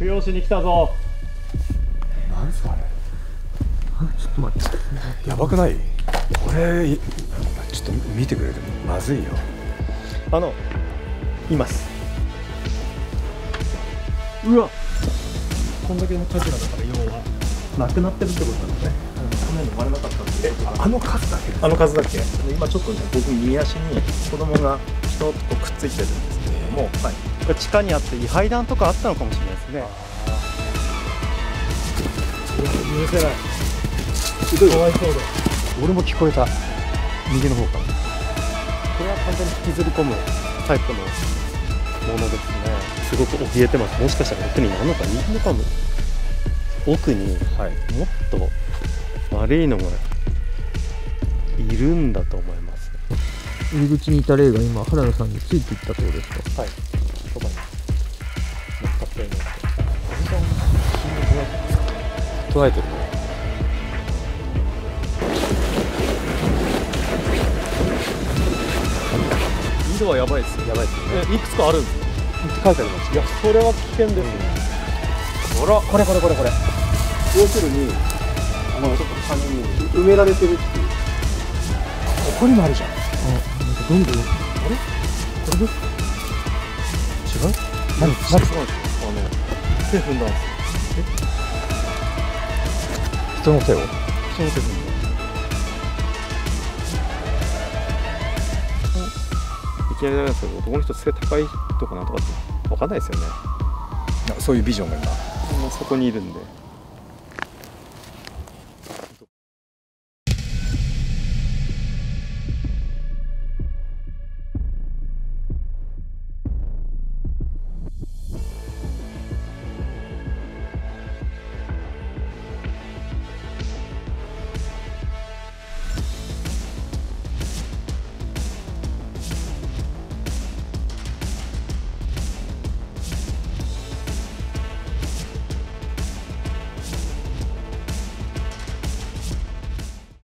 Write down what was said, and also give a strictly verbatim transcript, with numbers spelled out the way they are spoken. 供養しに来たぞ。なんすかあれ。ちょっと待って、やばくないこれ。ちょっと見てくれてもまずいよ。あのいます。うわ、こんだけの数だから要はなくなってるってことなんだね。去年の割れなかったんで。あの数だけ、あの数だけ。今ちょっとね、僕右足に子供が人とくっついてるんですけれども、はい、これ地下にあって位牌壇とかあったのかもしれないですね。うわ、見えてない。かわいそうだ。俺も聞こえた、右の方から。これは簡単に引きずり込むタイプのものですね。すごく怯えてます。もしかしたら奥に何のかいいのかも。奥に、はい、もっと悪いのがいるんだと思います。入り口にいた霊が今原田さんについていったところですか。はい、そばに乗っかっています。捉えてるね。井戸はやばいです。やばいですね。いくつかあるんですって書いてあります。いや、それは危険ですね。ほら、これこれこれこれ。要するにあのちょっと三人埋められてるっていう。ここにもあるじゃん。あ、なんかどんどん、あれこれですか。違う？何？何？あの手踏んだんですよ。え？人の手を？人の手踏んだ。いきなりですけど、男の人背高いとかなんとかってわかんないですよね。そういうビジョンが今そこにいるんで。